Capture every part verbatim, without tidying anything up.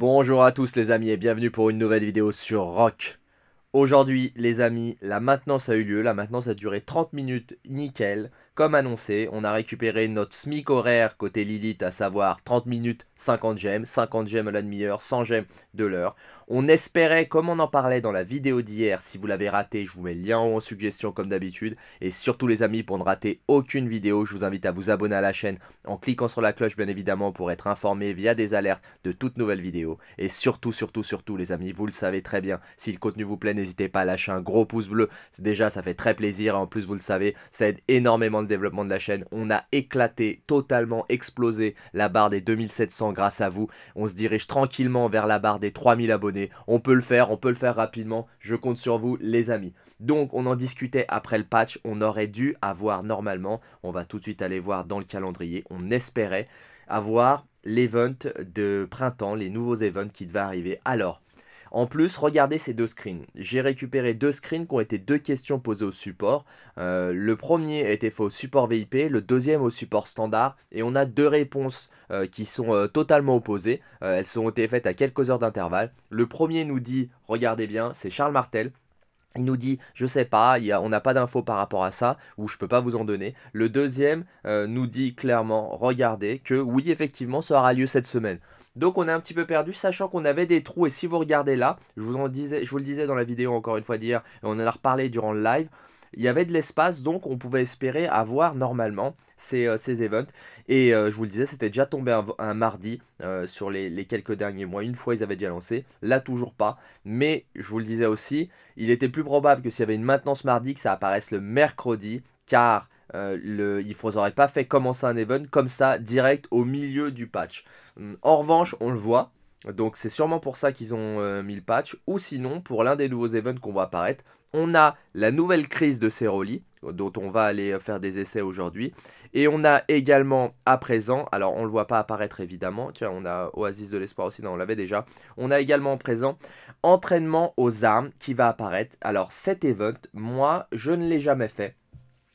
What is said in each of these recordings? Bonjour à tous les amis et bienvenue pour une nouvelle vidéo sur R O K. Aujourd'hui les amis, la maintenance a eu lieu, la maintenance a duré trente minutes, nickel. Comme annoncé, on a récupéré notre S M I C horaire côté Lilith, à savoir trente minutes, cinquante gemmes, cinquante gemmes à la demi-heure, cent gemmes de l'heure. On espérait, comme on en parlait dans la vidéo d'hier, si vous l'avez raté, je vous mets le lien en haut en suggestion comme d'habitude. Et surtout les amis, pour ne rater aucune vidéo, je vous invite à vous abonner à la chaîne en cliquant sur la cloche bien évidemment pour être informé via des alertes de toutes nouvelles vidéos. Et surtout, surtout, surtout les amis, vous le savez très bien, si le contenu vous plaît, n'hésitez pas à lâcher un gros pouce bleu. Déjà ça fait très plaisir et en plus vous le savez, ça aide énormément le développement de la chaîne. On a éclaté, totalement explosé la barre des deux mille sept cents grâce à vous. On se dirige tranquillement vers la barre des trois mille abonnés. On peut le faire, on peut le faire rapidement, je compte sur vous les amis. Donc on en discutait après le patch, on aurait dû avoir normalement, on va tout de suite aller voir dans le calendrier, on espérait avoir l'event de printemps, les nouveaux events qui devaient arriver. Alors, en plus, regardez ces deux screens. J'ai récupéré deux screens qui ont été deux questions posées au support. Euh, le premier était fait au support V I P, le deuxième au support standard. Et on a deux réponses euh, qui sont euh, totalement opposées. Euh, elles ont été faites à quelques heures d'intervalle. Le premier nous dit, regardez bien, c'est Charles Martel. Il nous dit, je sais pas, y a, on n'a pas d'infos par rapport à ça, ou je peux pas vous en donner. Le deuxième euh, nous dit clairement, regardez, que oui, effectivement, ça aura lieu cette semaine. Donc on est un petit peu perdu, sachant qu'on avait des trous. Et si vous regardez là, je vous, en disais, je vous le disais dans la vidéo encore une fois d'hier, et on en a reparlé durant le live, il y avait de l'espace, donc on pouvait espérer avoir normalement ces, euh, ces events. Et euh, je vous le disais, c'était déjà tombé un, un mardi euh, sur les, les quelques derniers mois. Une fois, ils avaient déjà lancé, là toujours pas. Mais je vous le disais aussi, il était plus probable que s'il y avait une maintenance mardi, que ça apparaisse le mercredi, car... Euh, le, il faudrait pas fait commencer un event comme ça direct au milieu du patch. En revanche on le voit, donc c'est sûrement pour ça qu'ils ont euh, mis le patch, ou sinon pour l'un des nouveaux events qu'on voit apparaître. On a la nouvelle crise de Céroli dont on va aller faire des essais aujourd'hui. Et on a également à présent, alors on le voit pas apparaître évidemment, tiens on a Oasis de l'espoir aussi, non on l'avait déjà. On a également à présent entraînement aux armes qui va apparaître. Alors cet event, moi je ne l'ai jamais fait.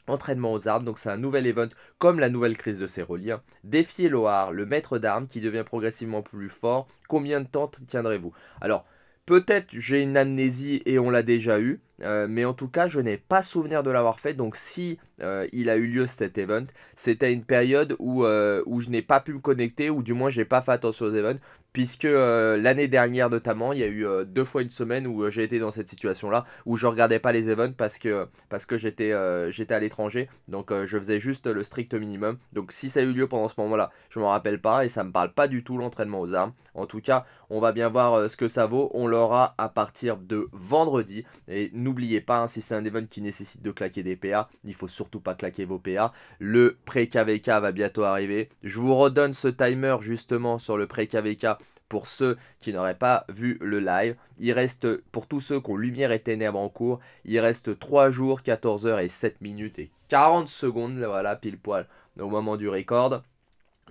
Entraînement aux armes, donc c'est un nouvel event comme la nouvelle crise de Céroli. Défier Lohar, le maître d'armes qui devient progressivement plus fort. Combien de temps tiendrez-vous? Alors, peut-être j'ai une amnésie et on l'a déjà eu, euh, mais en tout cas, je n'ai pas souvenir de l'avoir fait. Donc si euh, il a eu lieu cet event, c'était une période où, euh, où je n'ai pas pu me connecter, ou du moins, je n'ai pas fait attention aux events, puisque euh, l'année dernière notamment, il y a eu euh, deux fois une semaine où euh, j'ai été dans cette situation-là, où je ne regardais pas les events parce que, parce que j'étais euh, à l'étranger, donc euh, je faisais juste le strict minimum. Donc si ça a eu lieu pendant ce moment-là, je ne m'en rappelle pas et ça ne me parle pas du tout l'entraînement aux armes. En tout cas, on va bien voir euh, ce que ça vaut. On l'aura à partir de vendredi. Et n'oubliez pas, hein, si c'est un event qui nécessite de claquer des P A, il ne faut surtout pas claquer vos P A. Le pré-K V K va bientôt arriver. Je vous redonne ce timer justement sur le pré-K V K pour ceux qui n'auraient pas vu le live. Il reste, pour tous ceux qui ont Lumière et Ténèbres en cours, il reste trois jours, quatorze heures et sept minutes et quarante secondes, voilà, pile poil au moment du record.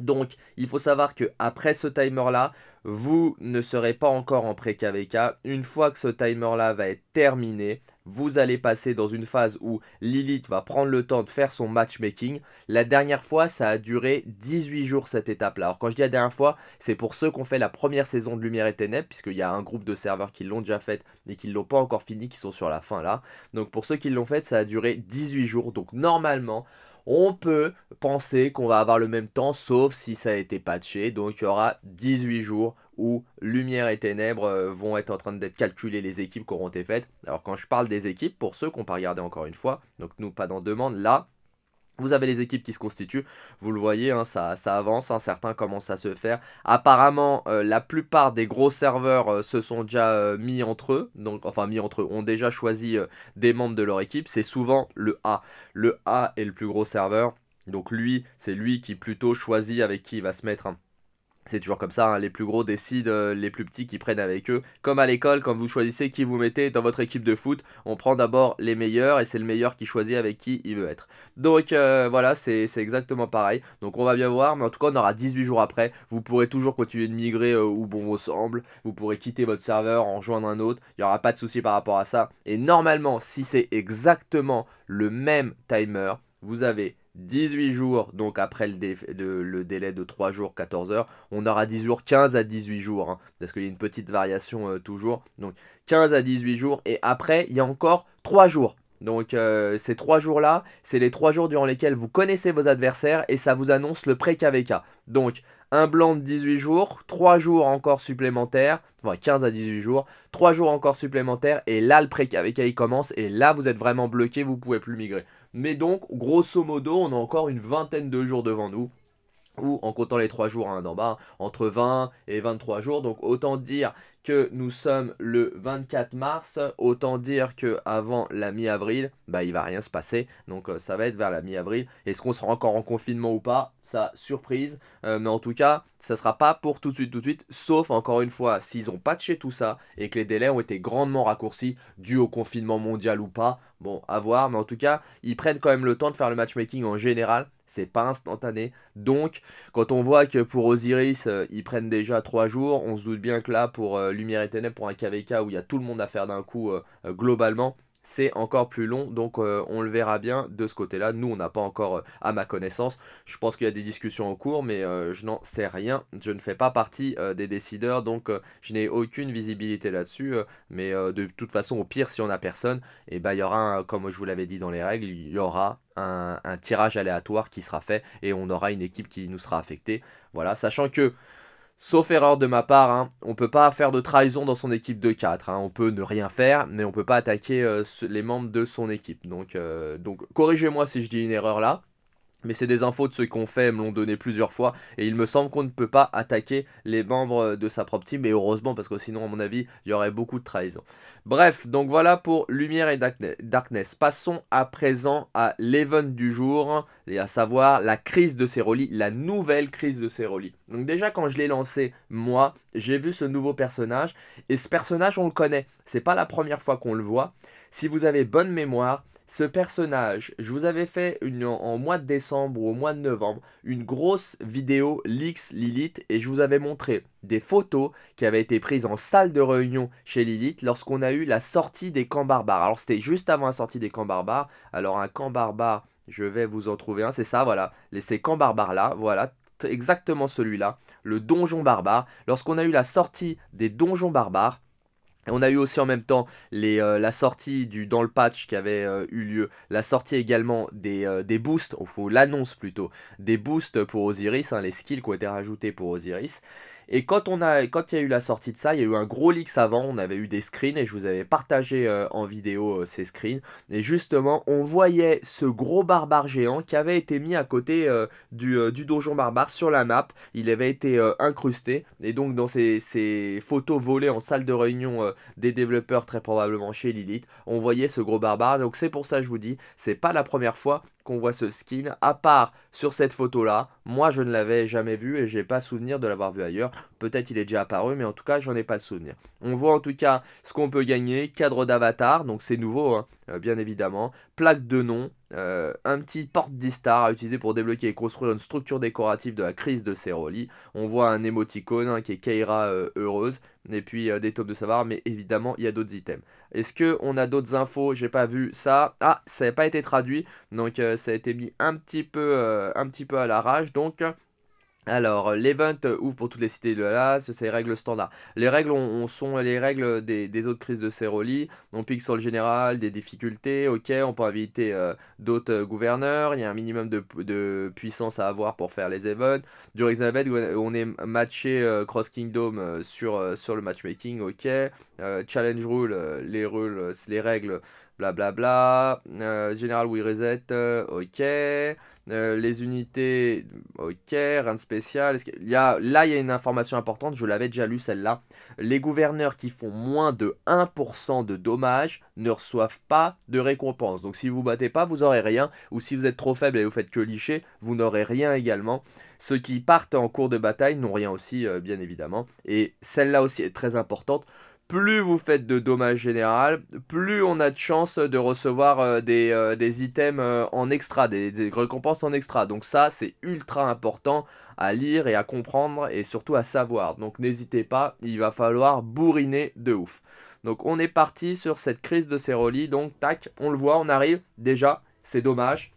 Donc, il faut savoir que après ce timer-là, vous ne serez pas encore en pré-K V K. Une fois que ce timer-là va être terminé, vous allez passer dans une phase où Lilith va prendre le temps de faire son matchmaking. La dernière fois, ça a duré dix-huit jours cette étape-là. Alors quand je dis la dernière fois, c'est pour ceux qui ont fait la première saison de Lumière et Ténèbres, puisqu'il y a un groupe de serveurs qui l'ont déjà faite et qui ne l'ont pas encore fini, qui sont sur la fin là. Donc pour ceux qui l'ont faite, ça a duré dix-huit jours. Donc normalement... on peut penser qu'on va avoir le même temps, sauf si ça a été patché. Donc il y aura dix-huit jours où Lumière et Ténèbres vont être en train d'être calculées, les équipes qui auront été faites. Alors quand je parle des équipes, pour ceux qui n'ont pas regardé encore une fois, donc nous pas dans demande, là, vous avez les équipes qui se constituent. Vous le voyez, hein, ça, ça avance, hein, certains commencent à se faire. Apparemment, euh, la plupart des gros serveurs euh, se sont déjà euh, mis entre eux. Donc, enfin, mis entre eux, ont déjà choisi euh, des membres de leur équipe. C'est souvent le A. Le A est le plus gros serveur. Donc lui, c'est lui qui plutôt choisit avec qui il va se mettre. Hein. C'est toujours comme ça, hein, les plus gros décident, euh, les plus petits qui prennent avec eux. Comme à l'école, quand vous choisissez qui vous mettez dans votre équipe de foot, on prend d'abord les meilleurs et c'est le meilleur qui choisit avec qui il veut être. Donc euh, voilà, c'est exactement pareil. Donc on va bien voir, mais en tout cas on aura dix-huit jours après. Vous pourrez toujours continuer de migrer euh, où bon vous semble. Vous pourrez quitter votre serveur, en rejoindre un autre. Il n'y aura pas de souci par rapport à ça. Et normalement, si c'est exactement le même timer, vous avez dix-huit jours, donc après le, dé, de, le délai de trois jours, quatorze heures, on aura dix jours, quinze à dix-huit jours, hein, parce qu'il y a une petite variation euh, toujours, donc quinze à dix-huit jours, et après il y a encore trois jours. Donc euh, ces trois jours là, c'est les trois jours durant lesquels vous connaissez vos adversaires et ça vous annonce le pré-K V K. Donc un blanc de dix-huit jours, trois jours encore supplémentaires, enfin quinze à dix-huit jours, trois jours encore supplémentaires et là le pré-K V K il commence et là vous êtes vraiment bloqué, vous ne pouvez plus migrer. Mais donc grosso modo on a encore une vingtaine de jours devant nous, ou en comptant les trois jours hein, d'en bas, hein, entre vingt et vingt-trois jours, donc autant dire que nous sommes le vingt-quatre mars, autant dire qu'avant la mi-avril, bah, il ne va rien se passer, donc euh, ça va être vers la mi-avril. Est-ce qu'on sera encore en confinement ou pas? Ça, surprise, euh, mais en tout cas, ça ne sera pas pour tout de suite, tout de suite, sauf encore une fois, s'ils ont patché tout ça, et que les délais ont été grandement raccourcis, dû au confinement mondial ou pas, bon, à voir, mais en tout cas, ils prennent quand même le temps de faire le matchmaking en général, c'est pas instantané, donc, quand on voit que pour Osiris, euh, ils prennent déjà trois jours, on se doute bien que là, pour... Euh, Lumière et Ténèbres, pour un K V K où il y a tout le monde à faire d'un coup, euh, euh, globalement c'est encore plus long, donc euh, on le verra bien de ce côté là, nous on n'a pas encore euh, à ma connaissance, je pense qu'il y a des discussions en cours mais euh, je n'en sais rien, je ne fais pas partie euh, des décideurs donc euh, je n'ai aucune visibilité là dessus, euh, mais euh, de toute façon au pire si on n'a personne, et bah, il y aura un, comme je vous l'avais dit dans les règles, il y aura un, un tirage aléatoire qui sera fait et on aura une équipe qui nous sera affectée, voilà, sachant que sauf erreur de ma part, hein, on ne peut pas faire de trahison dans son équipe de quatre. Hein, on peut ne rien faire, mais on ne peut pas attaquer euh, les membres de son équipe. Donc, euh, donc corrigez-moi si je dis une erreur là. Mais c'est des infos de ceux qu'on fait, me l'ont donné plusieurs fois. Et il me semble qu'on ne peut pas attaquer les membres de sa propre team. Et heureusement, parce que sinon, à mon avis, il y aurait beaucoup de trahison. Bref, donc voilà pour Lumière et Darkness. Passons à présent à l'event du jour. Et à savoir la crise de Céroli, la nouvelle crise de Céroli. Donc déjà, quand je l'ai lancé, moi, j'ai vu ce nouveau personnage. Et ce personnage, on le connaît. C'est pas la première fois qu'on le voit. Si vous avez bonne mémoire, ce personnage, je vous avais fait une, en, en mois de décembre ou au mois de novembre, une grosse vidéo Leaks Lilith et je vous avais montré des photos qui avaient été prises en salle de réunion chez Lilith lorsqu'on a eu la sortie des camps barbares. Alors c'était juste avant la sortie des camps barbares, alors un camp barbare, je vais vous en trouver un, c'est ça, voilà, ces camps barbares là, voilà. Exactement celui-là, le donjon barbare, lorsqu'on a eu la sortie des donjons barbares. On a eu aussi en même temps les, euh, la sortie du dans le patch qui avait euh, eu lieu, la sortie également des, euh, des boosts, ou l'annonce plutôt, des boosts pour Osiris, hein, les skills qui ont été rajoutés pour Osiris. Et quand on a, quand il y a eu la sortie de ça, il y a eu un gros leaks avant, on avait eu des screens et je vous avais partagé euh, en vidéo euh, ces screens. Et justement, on voyait ce gros barbare géant qui avait été mis à côté euh, du, euh, du donjon barbare sur la map. Il avait été euh, incrusté et donc dans ces, ces photos volées en salle de réunion euh, des développeurs très probablement chez Lilith, on voyait ce gros barbare, donc c'est pour ça que je vous dis, c'est pas la première fois qu'on voit ce skin, à part sur cette photo là, moi je ne l'avais jamais vu et j'ai pas souvenir de l'avoir vu ailleurs, peut-être il est déjà apparu mais en tout cas j'en ai pas de souvenir. On voit en tout cas ce qu'on peut gagner, cadre d'avatar, donc c'est nouveau hein, bien évidemment, plaque de nom, Euh, un petit porte-distar à utiliser pour débloquer et construire une structure décorative de la crise de Céroli. On voit un émoticône hein, qui est Kaira euh, heureuse. Et puis euh, des taupes de savoir, mais évidemment il y a d'autres items. Est-ce qu'on a d'autres infos? J'ai pas vu ça. Ah, ça n'a pas été traduit. Donc euh, ça a été mis un petit peu, euh, un petit peu à l'arrache. Donc... Alors, l'event ouvre pour toutes les cités de là, c'est les règles standards. Les règles on, on sont les règles des, des autres crises de Céroli. On pique sur le général, des difficultés, ok, on peut inviter euh, d'autres euh, gouverneurs. Il y a un minimum de, de puissance à avoir pour faire les events. During the event, on est matché euh, Cross Kingdom euh, sur, euh, sur le matchmaking, ok. Euh, challenge rule, euh, les rules, les règles... Blablabla, bla bla. euh, Général We Reset, euh, ok, euh, les unités, ok, rien de spécial, il y a, là il y a une information importante, je l'avais déjà lu celle-là, les gouverneurs qui font moins de un pour cent de dommages ne reçoivent pas de récompense, donc si vous ne battez pas vous n'aurez rien, ou si vous êtes trop faible et vous faites que licher, vous n'aurez rien également. Ceux qui partent en cours de bataille n'ont rien aussi euh, bien évidemment, et celle-là aussi est très importante. Plus vous faites de dommages général, plus on a de chances de recevoir euh, des, euh, des items euh, en extra, des, des récompenses en extra. Donc ça, c'est ultra important à lire et à comprendre et surtout à savoir. Donc n'hésitez pas, il va falloir bourriner de ouf. Donc on est parti sur cette crise de Céroli. Donc tac, on le voit, on arrive. Déjà, c'est dommage.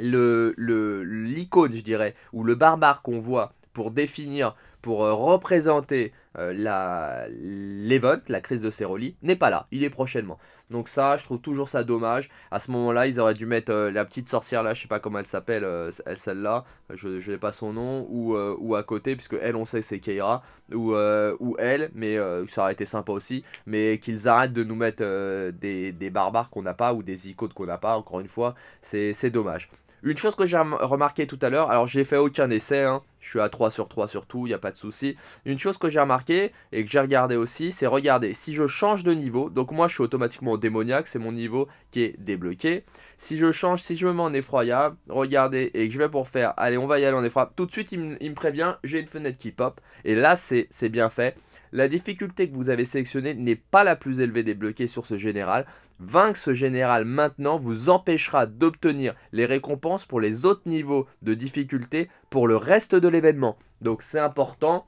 le, le, l'icône, je dirais, ou le barbare qu'on voit pour définir, pour euh, représenter euh, la, l'event, la crise de Céroli, n'est pas là, il est prochainement. Donc ça, je trouve toujours ça dommage. À ce moment-là, ils auraient dû mettre euh, la petite sorcière là, je sais pas comment elle s'appelle, euh, celle-là, je, je n'ai pas son nom, ou, euh, ou à côté, puisque elle, on sait c'est Kaira, ou, euh, ou elle, mais euh, ça aurait été sympa aussi, mais qu'ils arrêtent de nous mettre euh, des, des barbares qu'on n'a pas, ou des icônes qu'on n'a pas, encore une fois, c'est dommage. Une chose que j'ai remarqué tout à l'heure, alors j'ai fait aucun essai, hein, je suis à trois sur trois sur tout, il n'y a pas de souci. Une chose que j'ai remarqué et que j'ai regardé aussi, c'est regardez, si je change de niveau, donc moi je suis automatiquement au démoniaque, c'est mon niveau qui est débloqué. Si je change, si je me mets en effroyable, regardez, et que je vais pour faire, allez on va y aller en effroyable, tout de suite il, il me prévient, j'ai une fenêtre qui pop, et là c'est bien fait. La difficulté que vous avez sélectionnée n'est pas la plus élevée débloquée sur ce général. Vaincre ce général maintenant vous empêchera d'obtenir les récompenses pour les autres niveaux de difficulté pour le reste de l'événement. Donc c'est important.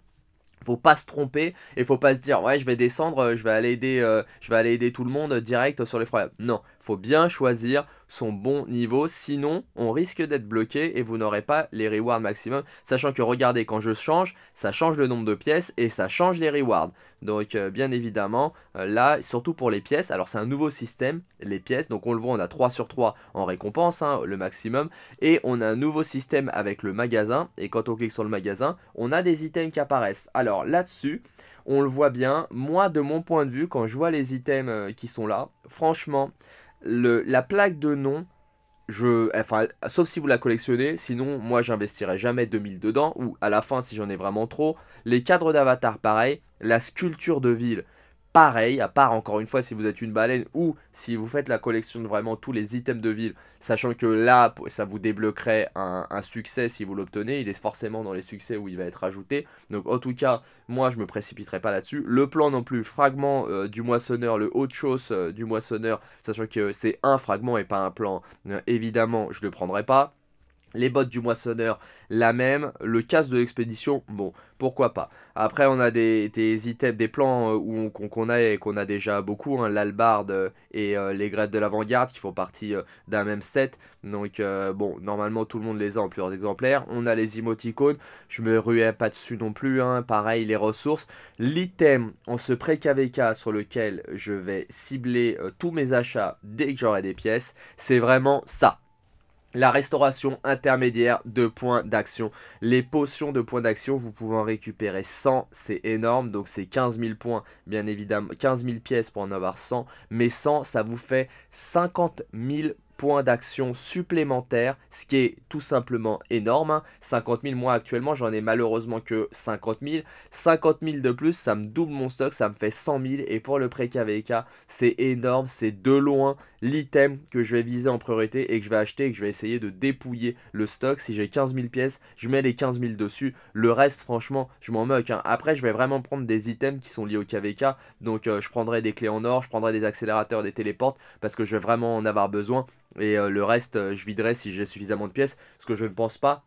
Faut pas se tromper et faut pas se dire ouais je vais descendre, je vais aller aider, euh, je vais aller aider tout le monde direct sur les froids. Non, faut bien choisir son bon niveau, sinon on risque d'être bloqué et vous n'aurez pas les rewards maximum. Sachant que regardez quand je change, ça change le nombre de pièces et ça change les rewards. Donc euh, bien évidemment euh, là surtout pour les pièces, alors c'est un nouveau système les pièces, donc on le voit on a trois sur trois en récompense hein, le maximum, et on a un nouveau système avec le magasin et quand on clique sur le magasin on a des items qui apparaissent. Alors là dessus on le voit bien, moi de mon point de vue quand je vois les items euh, qui sont là, franchement le, la plaque de nom Je, enfin, sauf si vous la collectionnez, sinon moi j'investirai jamais deux mille dedans, ou à la fin si j'en ai vraiment trop. Les cadres d'avatar pareil, la sculpture de ville pareil, à part encore une fois si vous êtes une baleine ou si vous faites la collection de vraiment tous les items de ville, sachant que là ça vous débloquerait un, un succès si vous l'obtenez, il est forcément dans les succès où il va être ajouté, donc en tout cas moi je me précipiterai pas là-dessus. Le plan non plus, fragment euh, du moissonneur, le haut de chausse euh, du moissonneur, sachant que euh, c'est un fragment et pas un plan, euh, évidemment je le prendrai pas. Les bottes du moissonneur, la même. Le casque de l'expédition, bon, pourquoi pas. Après, on a des, des items, des plans euh, qu'on qu'on a, qu'on a déjà beaucoup. Hein, l'albarde et euh, les grèves de l'avant-garde qui font partie euh, d'un même set. Donc, euh, bon, normalement, tout le monde les a en plusieurs exemplaires. On a les émoticônes. Je me ruais pas dessus non plus. Hein, pareil, les ressources. L'item en ce pré-K V K sur lequel je vais cibler euh, tous mes achats dès que j'aurai des pièces, c'est vraiment ça. La restauration intermédiaire de points d'action. Les potions de points d'action, vous pouvez en récupérer cent, c'est énorme. Donc c'est quinze mille points, bien évidemment, quinze mille pièces pour en avoir cent. Mais cent, ça vous fait cinquante mille points d'action supplémentaires, ce qui est tout simplement énorme. Hein. cinquante mille, moi actuellement, j'en ai malheureusement que cinquante mille. cinquante mille de plus, ça me double mon stock, ça me fait cent mille. Et pour le pré-K V K, c'est énorme, c'est de loin l'item que je vais viser en priorité et que je vais acheter et que je vais essayer de dépouiller le stock. Si j'ai quinze mille pièces, je mets les quinze mille dessus, le reste franchement je m'en moque hein. Après je vais vraiment prendre des items qui sont liés au K V K, donc euh, je prendrai des clés en or, je prendrai des accélérateurs, des téléportes parce que je vais vraiment en avoir besoin et euh, le reste euh, je viderai si j'ai suffisamment de pièces, ce que je ne pense pas.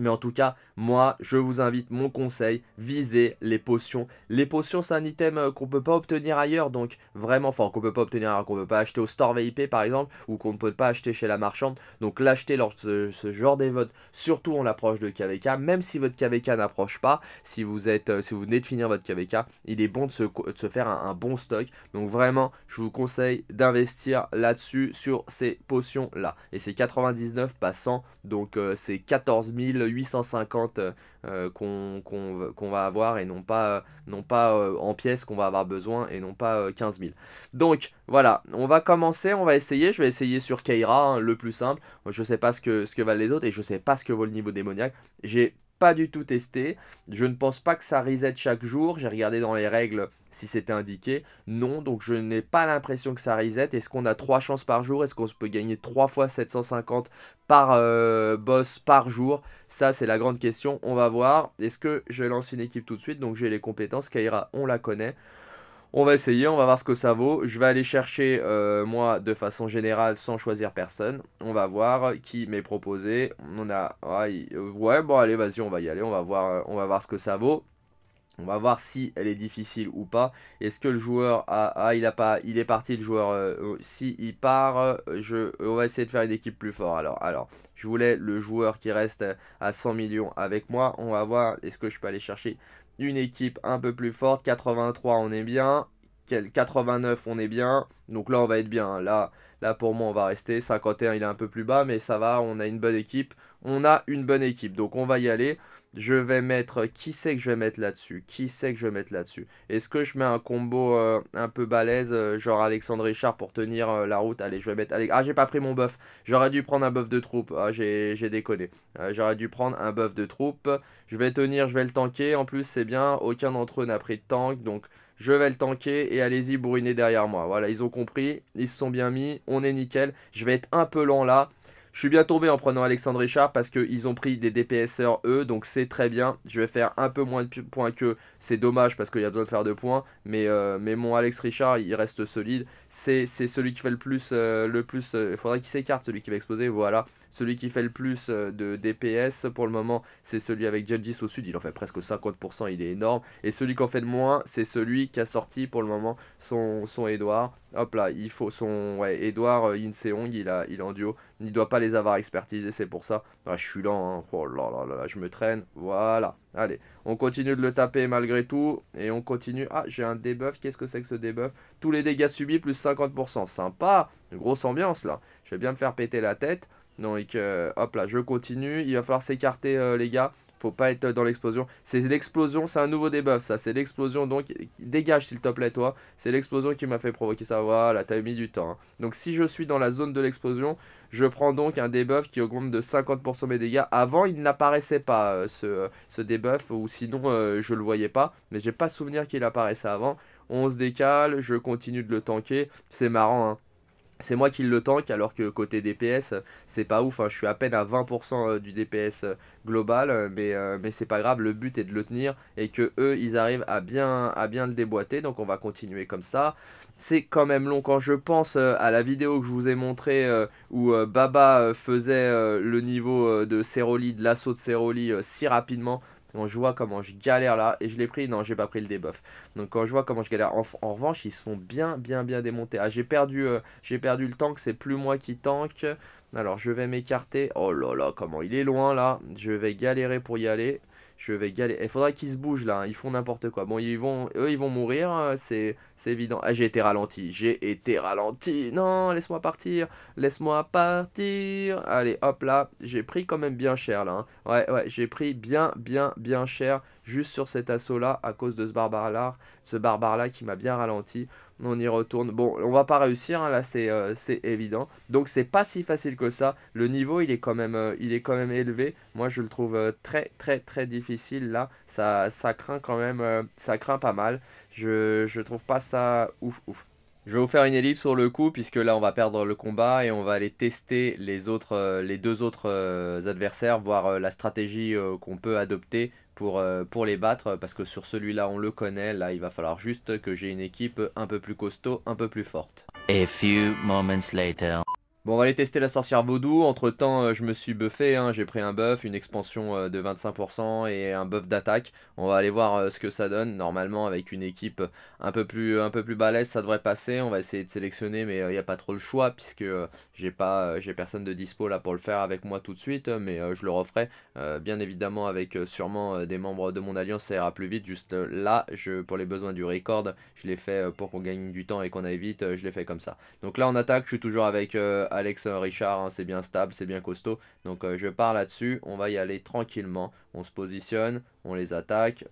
Mais en tout cas, moi, je vous invite, mon conseil, visez les potions. Les potions, c'est un item qu'on ne peut pas obtenir ailleurs. Donc, vraiment, enfin, qu'on ne peut pas obtenir ailleurs, qu'on ne peut pas acheter au store V I P, par exemple, ou qu'on ne peut pas acheter chez la marchande. Donc, l'acheter lors de ce, ce genre d'événement, surtout en l'approche de K V K. Même si votre K V K n'approche pas, si vous, êtes, euh, si vous venez de finir votre K V K, il est bon de se, de se faire un, un bon stock. Donc, vraiment, je vous conseille d'investir là-dessus, sur ces potions-là. Et c'est quatre-vingt-dix-neuf, pas cent. Donc, euh, c'est quatorze mille huit cent cinquante euh, qu'on qu'on qu'on va avoir et non pas, euh, non pas euh, en pièces qu'on va avoir besoin et non pas euh, quinze mille. Donc voilà, on va commencer, on va essayer, je vais essayer sur Kaira, hein, le plus simple. Je sais pas ce que, ce que valent les autres et je sais pas ce que vaut le niveau démoniaque. J'ai pas du tout testé, je ne pense pas que ça reset chaque jour, j'ai regardé dans les règles si c'était indiqué, non, donc je n'ai pas l'impression que ça reset. Est-ce qu'on a trois chances par jour, est-ce qu'on se peut gagner trois fois sept cent cinquante par euh, boss par jour, ça c'est la grande question, on va voir. Est-ce que je lance une équipe tout de suite, donc j'ai les compétences, Kaira on la connaît. On va essayer, on va voir ce que ça vaut. Je vais aller chercher, euh, moi, de façon générale, sans choisir personne. On va voir qui m'est proposé. On a... Ouais, bon, allez, vas-y, on va y aller. On va voir, on va voir ce que ça vaut. On va voir si elle est difficile ou pas. Est-ce que le joueur a... Ah, il a pas... Il est parti, le joueur. Euh, si il part, je... on va essayer de faire une équipe plus forte. Alors, alors, je voulais le joueur qui reste à cent millions avec moi. On va voir, est-ce que je peux aller chercher une équipe un peu plus forte. quatre-vingt-trois, on est bien. quatre-vingt-neuf, on est bien. Donc là, on va être bien. Là, là pour moi, on va rester. cinquante et un, il est un peu plus bas, mais ça va. On a une bonne équipe. On a une bonne équipe. Donc, on va y aller. Je vais mettre... Qui c'est que je vais mettre là-dessus? Qui c'est que je vais mettre là-dessus? Est-ce que je mets un combo euh, un peu balèze, euh, genre Alexandre Richard pour tenir euh, la route? Allez, je vais mettre... Allez, ah, j'ai pas pris mon buff. J'aurais dû prendre un buff de troupe. Ah, j'ai déconné. Euh, J'aurais dû prendre un buff de troupe. Je vais tenir, je vais le tanker. En plus, c'est bien. Aucun d'entre eux n'a pris de tank. Donc, je vais le tanker et allez-y bourriner derrière moi. Voilà, ils ont compris. Ils se sont bien mis. On est nickel. Je vais être un peu lent là. Je suis bien tombé en prenant Alexandre Richard parce qu'ils ont pris des D P S R eux, donc c'est très bien. Je vais faire un peu moins de points qu'eux, c'est dommage parce qu'il y a besoin de faire deux points. Mais, euh, mais mon Alex Richard, il reste solide. C'est celui qui fait le plus... Euh, le plus euh, faudrait qu'il s'écarte, celui qui va exploser, voilà. Celui qui fait le plus euh, de D P S pour le moment, c'est celui avec Jadis au sud. Il en fait presque cinquante pour cent, il est énorme. Et celui qui en fait le moins, c'est celui qui a sorti pour le moment son, son Edward. Hop là, il faut son... Ouais, Edward, euh, Inseong, il a, il est en duo. Il ne doit pas les avoir expertisés, c'est pour ça. Ah, je suis lent, hein. Oh là là là, je me traîne. Voilà, allez, on continue de le taper malgré tout. Et on continue. Ah, j'ai un debuff, qu'est-ce que c'est que ce debuff? Tous les dégâts subis, plus cinquante pour cent. Sympa, une grosse ambiance là. Je vais bien me faire péter la tête. Donc, euh, hop là, je continue. Il va falloir s'écarter, euh, les gars. Faut pas être dans l'explosion. C'est l'explosion, c'est un nouveau debuff, ça. C'est l'explosion, donc dégage, s'il te plaît, toi. C'est l'explosion qui m'a fait provoquer ça. Voilà, t'as mis du temps. Hein. Donc, si je suis dans la zone de l'explosion, je prends donc un debuff qui augmente de cinquante pour cent mes dégâts. Avant, il n'apparaissait pas, euh, ce, euh, ce debuff, ou sinon, euh, je le voyais pas. Mais j'ai pas souvenir qu'il apparaissait avant. On se décale, je continue de le tanker. C'est marrant, hein. C'est moi qui le tank alors que côté D P S, c'est pas ouf, hein. Je suis à peine à vingt pour cent du D P S global, mais, euh, mais c'est pas grave, le but est de le tenir et que eux ils arrivent à bien, à bien le déboîter, donc on va continuer comme ça. C'est quand même long quand je pense euh, à la vidéo que je vous ai montrée euh, où euh, Baba euh, faisait euh, le niveau euh, de Céroli, de l'assaut de Céroli euh, si rapidement. Quand je vois comment je galère là, et je l'ai pris, non j'ai pas pris le debuff. Donc quand je vois comment je galère, en, en revanche ils se font bien bien bien démonter. Ah j'ai perdu, euh, j'ai perdu le tank, c'est plus moi qui tank. Alors je vais m'écarter, oh là là comment il est loin là, je vais galérer pour y aller. Je vais galérer, il faudra qu'ils se bougent là, hein. Ils font n'importe quoi. Bon ils vont, eux ils vont mourir, c'est évident. Ah j'ai été ralenti, j'ai été ralenti, non laisse-moi partir, laisse-moi partir. Allez hop là, j'ai pris quand même bien cher là, hein. Ouais ouais j'ai pris bien bien bien cher juste sur cet assaut là à cause de ce barbare là, ce barbare là qui m'a bien ralenti. On y retourne, bon on va pas réussir hein. Là c'est euh, c'est évident, donc c'est pas si facile que ça, le niveau il est quand même euh, il est quand même élevé, moi je le trouve euh, très très très difficile là, ça, ça craint quand même, euh, ça craint pas mal, je, je trouve pas ça ouf ouf. Je vais vous faire une ellipse sur le coup puisque là on va perdre le combat et on va aller tester les, autres, euh, les deux autres euh, adversaires, voir euh, la stratégie euh, qu'on peut adopter Pour, euh, pour les battre, parce que sur celui-là on le connaît, là il va falloir juste que j'ai une équipe un peu plus costaud, un peu plus forte. A few moments later. Bon, on va aller tester la sorcière vaudou. Entre temps euh, je me suis buffé, hein. J'ai pris un buff, une expansion euh, de vingt-cinq pour cent et un buff d'attaque. On va aller voir euh, ce que ça donne. Normalement avec une équipe un peu plus, un peu plus balèze ça devrait passer. On va essayer de sélectionner mais il euh, n'y a pas trop le choix puisque euh, j'ai pas, euh, j'ai personne de dispo là pour le faire avec moi tout de suite. Mais euh, je le referai euh, bien évidemment avec euh, sûrement euh, des membres de mon alliance, ça ira plus vite. Juste euh, là je, pour les besoins du record je l'ai fait euh, pour qu'on gagne du temps et qu'on aille vite, euh, je l'ai fait comme ça. Donc là en attaque je suis toujours avec... Euh, Alex Richard, hein, c'est bien stable, c'est bien costaud. Donc euh, je pars là-dessus, on va y aller tranquillement. On se positionne, on les attaque.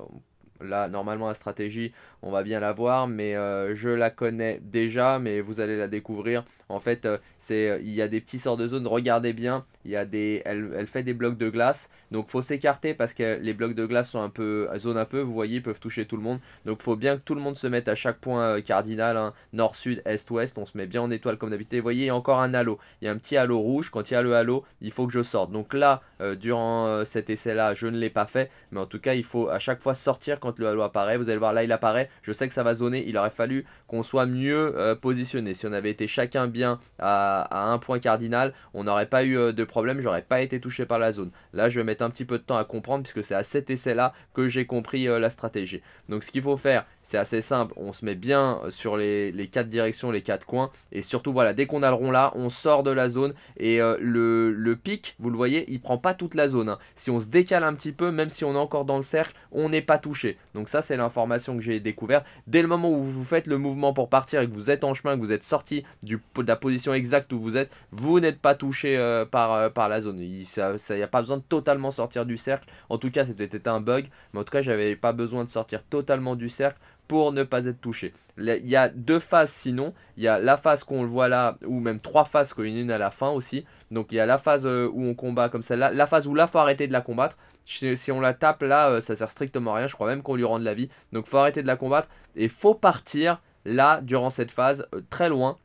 Là, normalement, la stratégie, on va bien la voir, mais euh, je la connais déjà, mais vous allez la découvrir. En fait, euh, c'est, euh, il y a des petits sorts de zone, regardez bien, il y a des, elle, elle fait des blocs de glace. Donc, faut s'écarter parce que les blocs de glace sont un peu, zone un peu, vous voyez, peuvent toucher tout le monde. Donc, faut bien que tout le monde se mette à chaque point euh, cardinal, hein, nord, sud, est, ouest. On se met bien en étoile comme d'habitude. Vous voyez, il y a encore un halo. Il y a un petit halo rouge. Quand il y a le halo, il faut que je sorte. Donc là, euh, durant euh, cet essai-là, je ne l'ai pas fait. Mais en tout cas, il faut à chaque fois sortir quand Quand le halo apparaît, vous allez voir là il apparaît, je sais que ça va zoner, il aurait fallu qu'on soit mieux euh, positionné. Si on avait été chacun bien à à, à un point cardinal, on n'aurait pas eu euh, de problème, j'aurais pas été touché par la zone. Là je vais mettre un petit peu de temps à comprendre puisque c'est à cet essai là que j'ai compris euh, la stratégie. Donc ce qu'il faut faire, c'est assez simple, on se met bien sur les, les quatre directions, les quatre coins, et surtout voilà, dès qu'on a le rond là, on sort de la zone, et euh, le, le pic, vous le voyez, il prend pas toute la zone, hein. Si on se décale un petit peu, même si on est encore dans le cercle, on n'est pas touché. Donc ça c'est l'information que j'ai découverte. Dès le moment où vous faites le mouvement pour partir et que vous êtes en chemin, que vous êtes sorti du, de la position exacte où vous êtes, vous n'êtes pas touché euh, par, euh, par la zone. Il n'y a pas besoin de totalement sortir du cercle, en tout cas c'était un bug, mais en tout cas j'avais pas besoin de sortir totalement du cercle pour ne pas être touché. Il y a deux phases sinon, il y a la phase qu'on le voit là, ou même trois phases, qu'il y en a une à la fin aussi. Donc il y a la phase où on combat comme celle-là, la phase où là faut arrêter de la combattre. Si on la tape là, ça sert strictement à rien, je crois même qu'on lui rend de la vie. Donc faut arrêter de la combattre et faut partir là, durant cette phase, très loin.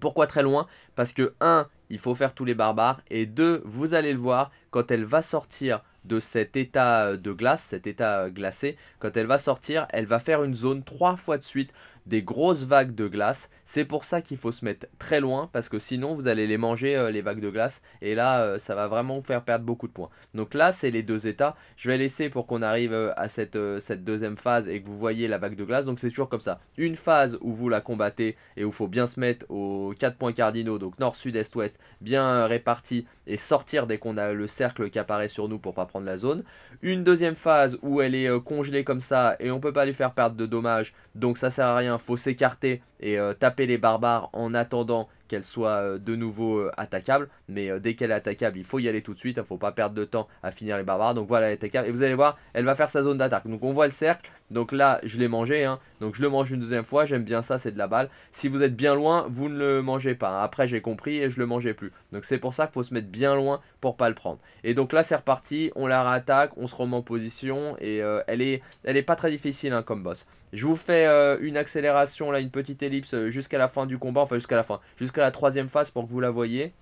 Pourquoi très loin? Parce que un, il faut faire tous les barbares, et deux, vous allez le voir, quand elle va sortir de cet état de glace, cet état glacé, quand elle va sortir, elle va faire une zone trois fois de suite, des grosses vagues de glace. C'est pour ça qu'il faut se mettre très loin, parce que sinon vous allez les manger euh, les vagues de glace, et là euh, ça va vraiment vous faire perdre beaucoup de points. Donc là c'est les deux états, je vais laisser pour qu'on arrive euh, à cette, euh, cette deuxième phase et que vous voyez la vague de glace. Donc c'est toujours comme ça, une phase où vous la combattez et où il faut bien se mettre aux quatre points cardinaux, donc nord, sud, est, ouest, bien euh, répartis, et sortir dès qu'on a le cercle qui apparaît sur nous pour pas prendre la zone. Une deuxième phase où elle est euh, congelée comme ça et on peut pas lui faire perdre de dommages, donc ça sert à rien, faut s'écarter et euh, taper les barbares en attendant qu'elle soit euh, de nouveau euh, attaquable. Mais euh, dès qu'elle est attaquable, il faut y aller tout de suite, il hein, ne faut pas perdre de temps à finir les barbares. Donc voilà, elle est attaquable, et vous allez voir, elle va faire sa zone d'attaque. Donc on voit le cercle, donc là je l'ai mangé, hein, donc je le mange une deuxième fois, j'aime bien ça, c'est de la balle. Si vous êtes bien loin, vous ne le mangez pas, hein. Après j'ai compris et je le mangeais plus. Donc c'est pour ça qu'il faut se mettre bien loin pour pas le prendre. Et donc là c'est reparti, on la réattaque, on se remet en position, et euh, elle, est, elle est pas très difficile hein, comme boss. Je vous fais euh, une accélération, là, une petite ellipse jusqu'à la fin du combat, enfin jusqu'à la fin, jusqu'à la troisième phase pour que vous la voyez.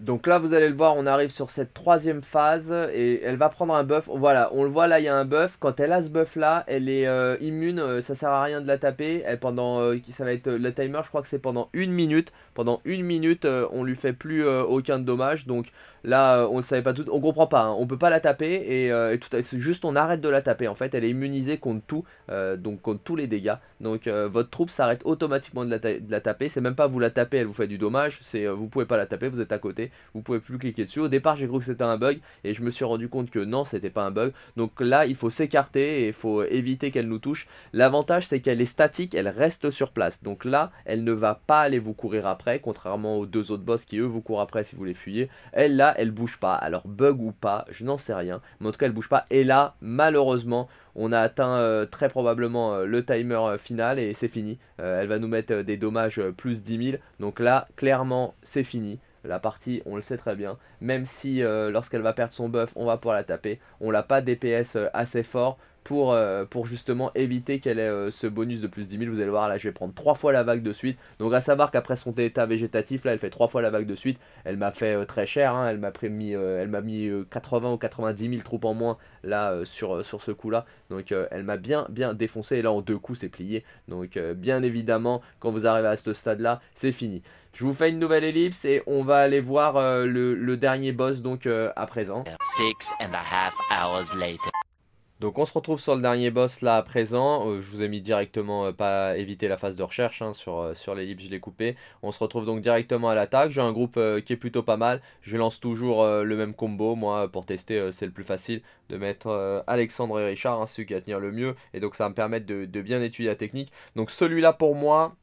Donc là vous allez le voir, on arrive sur cette troisième phase et elle va prendre un buff. Voilà, on le voit là, il y a un buff. Quand elle a ce buff là, elle est euh, immune, euh, ça sert à rien de la taper. Elle, pendant, euh, ça va être euh, le timer, je crois que c'est pendant une minute. Pendant une minute euh, on lui fait plus euh, aucun dommage. Donc là euh, on ne savait pas tout, on comprend pas, hein, on peut pas la taper et, euh, et tout, c'est juste on arrête de la taper en fait. Elle est immunisée contre tout, euh, donc contre tous les dégâts. Donc euh, votre troupe s'arrête automatiquement de la, de la taper. C'est même pas vous la tapez, elle vous fait du dommage, c'est euh, vous pouvez pas la taper, vous êtes à côté. Vous pouvez plus cliquer dessus. Au départ j'ai cru que c'était un bug et je me suis rendu compte que non, c'était pas un bug. Donc là il faut s'écarter et il faut éviter qu'elle nous touche. L'avantage c'est qu'elle est statique, elle reste sur place. Donc là elle ne va pas aller vous courir après, contrairement aux deux autres boss qui eux vous courent après si vous les fuyez. Elle là elle bouge pas, alors bug ou pas je n'en sais rien, mais en tout cas elle bouge pas. Et là malheureusement on a atteint euh, très probablement euh, le timer euh, final et c'est fini. euh, Elle va nous mettre euh, des dommages euh, plus dix mille. Donc là clairement c'est fini. La partie, on le sait très bien, même si euh, lorsqu'elle va perdre son buff, on va pouvoir la taper. On n'a pas D P S euh, assez fort pour, euh, pour justement éviter qu'elle ait euh, ce bonus de plus dix mille. Vous allez voir, là, je vais prendre trois fois la vague de suite. Donc, à savoir qu'après son état végétatif, là, elle fait trois fois la vague de suite. Elle m'a fait euh, très cher, hein, elle m'a mis, euh, elle m'a mis euh, quatre-vingts ou quatre-vingt-dix mille troupes en moins, là, euh, sur, euh, sur ce coup-là. Donc, euh, elle m'a bien, bien défoncé. Et là, en deux coups, c'est plié. Donc, euh, bien évidemment, quand vous arrivez à ce stade-là, c'est fini. Je vous fais une nouvelle ellipse et on va aller voir euh, le, le dernier boss donc euh, à présent. Six and a half hours later. Donc on se retrouve sur le dernier boss là à présent. euh, je vous ai mis directement, euh, pas éviter la phase de recherche hein, sur, euh, sur l'ellipse je l'ai coupé. On se retrouve donc directement à l'attaque, j'ai un groupe euh, qui est plutôt pas mal. Je lance toujours euh, le même combo, moi pour tester euh, c'est le plus facile de mettre euh, Alexandre et Richard, hein, celui qui va tenir le mieux. Et donc ça va me permettre de, de bien étudier la technique. Donc celui-là pour moi...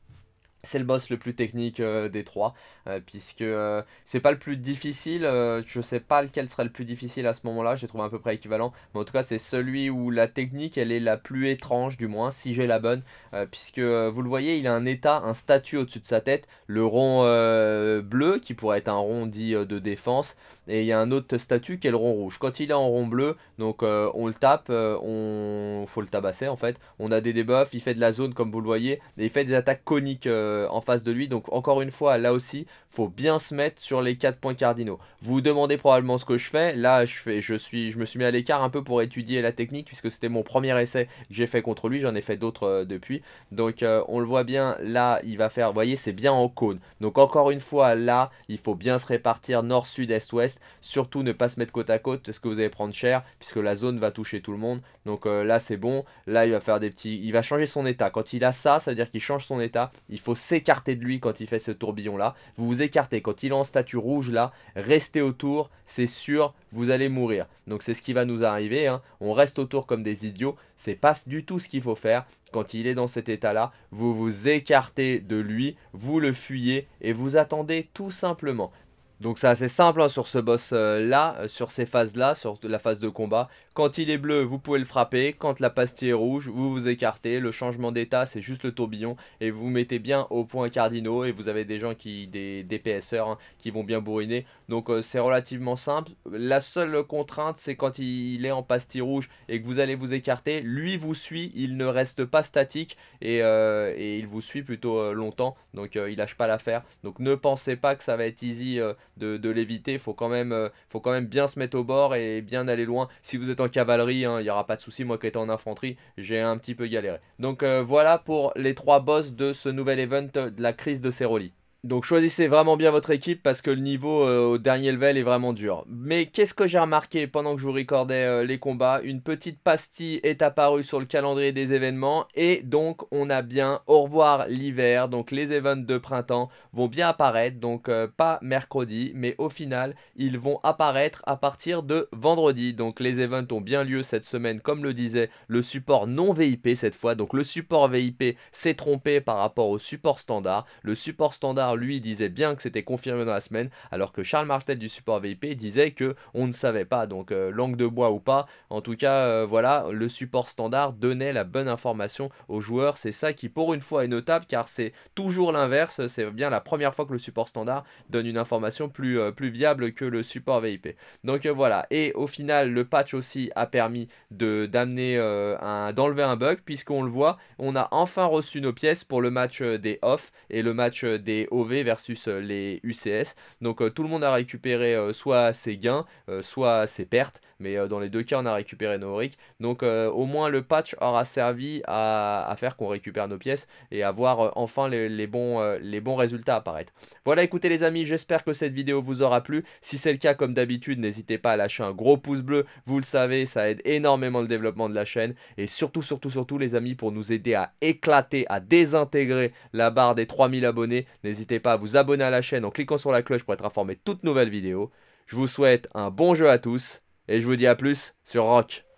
c'est le boss le plus technique euh, des trois, euh, puisque euh, c'est pas le plus difficile, euh, je sais pas lequel serait le plus difficile à ce moment-là, j'ai trouvé à peu près équivalent, mais en tout cas c'est celui où la technique elle est la plus étrange du moins, si j'ai la bonne, euh, puisque euh, vous le voyez, il a un état, un statut au-dessus de sa tête, le rond euh, bleu qui pourrait être un rond dit euh, de défense, et il y a un autre statut qui est le rond rouge. Quand il est en rond bleu, donc euh, on le tape, euh, on faut le tabasser en fait, on a des debuffs, il fait de la zone comme vous le voyez, et il fait des attaques coniques, euh, euh, en face de lui. Donc encore une fois, là aussi, faut bien se mettre sur les quatre points cardinaux. Vous vous demandez probablement ce que je fais. Là, je, fais, je, suis, je me suis mis à l'écart un peu pour étudier la technique, puisque c'était mon premier essai que j'ai fait contre lui. J'en ai fait d'autres euh, depuis. Donc euh, on le voit bien, là, il va faire... Vous voyez, c'est bien en cône. Donc encore une fois, là, il faut bien se répartir nord, sud, est, ouest. Surtout ne pas se mettre côte à côte, parce que vous allez prendre cher, puisque la zone va toucher tout le monde. Donc euh, là, c'est bon. Là, il va faire des petits... Il va changer son état. Quand il a ça, ça veut dire qu'il change son état. Il faut s'écarter de lui quand il fait ce tourbillon-là. Vous vous écartez. Quand il est en statue rouge, là, restez autour. C'est sûr, vous allez mourir. Donc c'est ce qui va nous arriver, hein. On reste autour comme des idiots. C'est pas du tout ce qu'il faut faire. Quand il est dans cet état-là, vous vous écartez de lui. Vous le fuyez et vous attendez tout simplement. Donc c'est assez simple, hein, sur ce boss-là, euh, euh, sur ces phases-là, sur la phase de combat. Quand il est bleu, vous pouvez le frapper. Quand la pastille est rouge, vous vous écartez. Le changement d'état, c'est juste le tourbillon. Et vous mettez bien aux points cardinaux. Et vous avez des gens qui, des, des P S R, hein, qui vont bien bourriner. Donc euh, c'est relativement simple. La seule contrainte, c'est quand il, il est en pastille rouge et que vous allez vous écarter. Lui vous suit, il ne reste pas statique. Et, euh, et il vous suit plutôt euh, longtemps. Donc euh, il lâche pas l'affaire. Donc ne pensez pas que ça va être easy... Euh, de, de l'éviter, faut quand même euh, faut quand même bien se mettre au bord et bien aller loin. Si vous êtes en cavalerie, hein, il n'y aura pas de souci. Moi qui étais en infanterie, j'ai un petit peu galéré. Donc euh, voilà pour les trois boss de ce nouvel event de la crise de Céroli. Donc choisissez vraiment bien votre équipe parce que le niveau euh, au dernier level est vraiment dur. Mais qu'est-ce que j'ai remarqué pendant que je vous recordais euh, les combats? Une petite pastille est apparue sur le calendrier des événements et donc on a bien au revoir l'hiver. Donc les events de printemps vont bien apparaître, donc euh, pas mercredi, mais au final ils vont apparaître à partir de vendredi. Donc les events ont bien lieu cette semaine, comme le disait le support non V I P cette fois. Donc le support V I P s'est trompé par rapport au support standard. Le support standard, lui, disait bien que c'était confirmé dans la semaine, alors que Charles Martel du support V I P disait que on ne savait pas. Donc euh, langue de bois ou pas, en tout cas euh, voilà, le support standard donnait la bonne information aux joueurs. C'est ça qui pour une fois est notable, car c'est toujours l'inverse. C'est bien la première fois que le support standard donne une information plus, euh, plus viable que le support V I P. Donc euh, voilà, et au final le patch aussi a permis de d'amener euh, un d'enlever un bug, puisqu'on le voit, on a enfin reçu nos pièces pour le match des off et le match des O V versus les U C S. Donc euh, tout le monde a récupéré euh, soit ses gains, euh, soit ses pertes, mais euh, dans les deux cas on a récupéré nos R I C. Donc euh, au moins le patch aura servi à, à faire qu'on récupère nos pièces et avoir euh, enfin les, les, bons, euh, les bons résultats apparaître. Voilà, écoutez les amis, j'espère que cette vidéo vous aura plu. Si c'est le cas, comme d'habitude, n'hésitez pas à lâcher un gros pouce bleu, vous le savez, ça aide énormément le développement de la chaîne. Et surtout, surtout, surtout les amis, pour nous aider à éclater, à désintégrer la barre des trois mille abonnés, n'hésitez pas à vous abonner à la chaîne en cliquant sur la cloche pour être informé de toutes nouvelles vidéos. Je vous souhaite un bon jeu à tous et je vous dis à plus sur R O K.